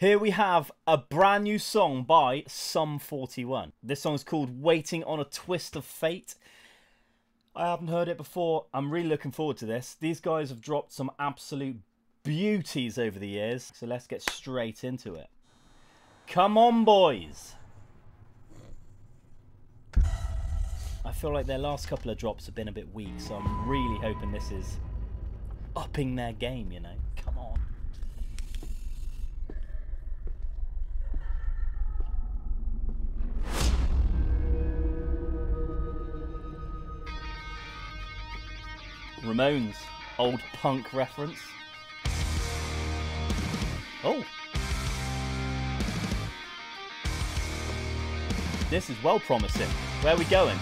Here we have a brand new song by Sum 41. This song is called Waiting on a Twist of Fate. I haven't heard it before. I'm really looking forward to this. These guys have dropped some absolute beauties over the years. So let's get straight into it. Come on, boys. I feel like their last couple of drops have been a bit weak, so I'm really hoping this is upping their game, you know. Come on. Ramones, old punk reference. Oh. This is well promising. Where are we going?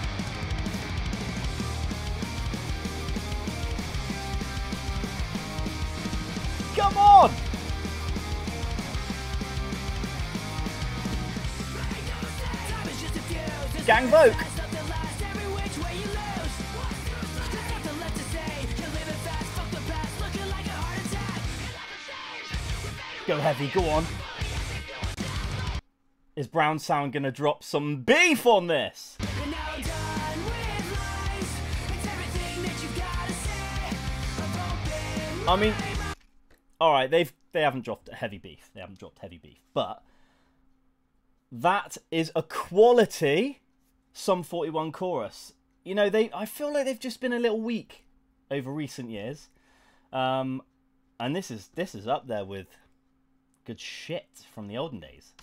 Come on! Gang vote! Go heavy, go on. Is Brown Sound gonna drop some beef on this? I mean, all right, they haven't dropped heavy beef. They haven't dropped heavy beef, but that is a quality Sum 41 chorus. You know, I feel like they've just been a little weak over recent years, and this is up there with good shit from the olden days.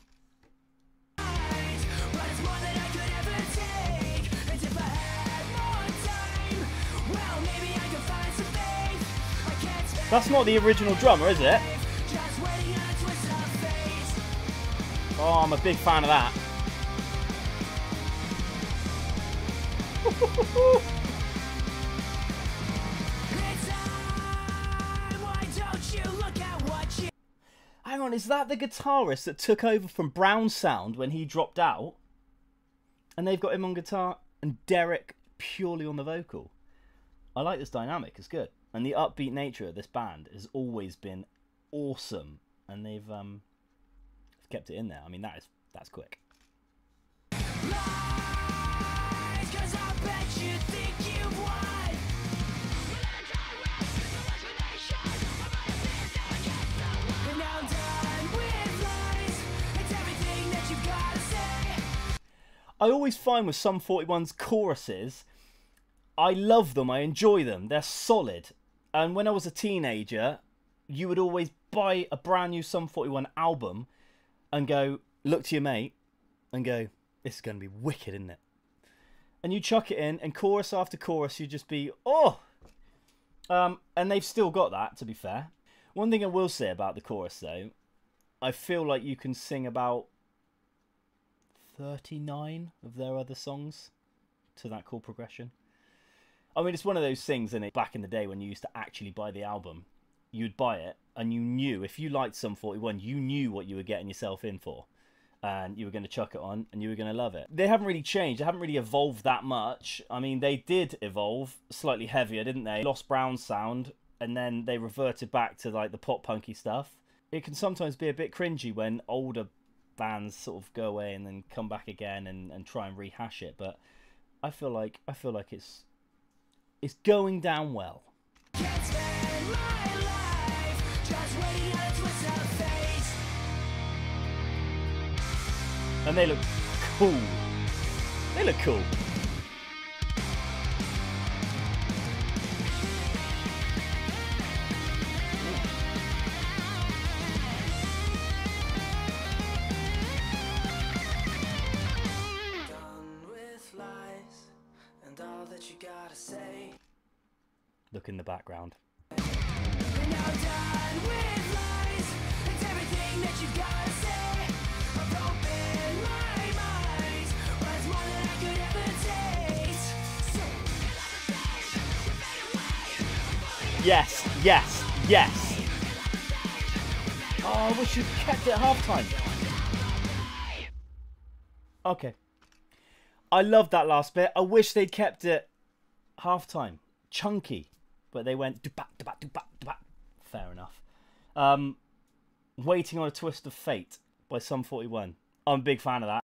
That's not the original drummer, is it? Oh, I'm a big fan of that. Hang on, is that the guitarist that took over from Brown Sound when he dropped out? And they've got him on guitar and Derek purely on the vocal. I like this dynamic, it's good. And the upbeat nature of this band has always been awesome. And they've kept it in there. I mean, that's quick. Lies, 'cause I bet you think you've won. I always find with Sum 41's choruses, I love them, I enjoy them, they're solid. And when I was a teenager, you would always buy a brand new Sum 41 album and go, look to your mate and go, this is going to be wicked, isn't it? And you chuck it in and chorus after chorus, you'd just be, oh! And they've still got that, to be fair. One thing I will say about the chorus though, I feel like you can sing about 39 of their other songs to that chord progression. I mean, it's one of those things, isn't it? Back in the day when you used to actually buy the album, you'd buy it and you knew, if you liked Sum 41, you knew what you were getting yourself in for. And you were going to chuck it on and you were going to love it. They haven't really changed. They haven't really evolved that much. I mean, they did evolve slightly heavier, didn't they? Lost Brown Sound and then they reverted back to like the pop punky stuff. It can sometimes be a bit cringy when older bands sort of go away and then come back again and try and rehash it, but I feel like it's going down well. And they look cool. They look cool. Look in the background. Yes, yes, yes. Oh, I wish you'd kept it half time. Okay. I love that last bit. I wish they'd kept it half time. Chunky. But they went do-bap, do-bap, do-bap, do-bap. Fair enough. Waiting on a Twist of Fate by Sum 41. I'm a big fan of that.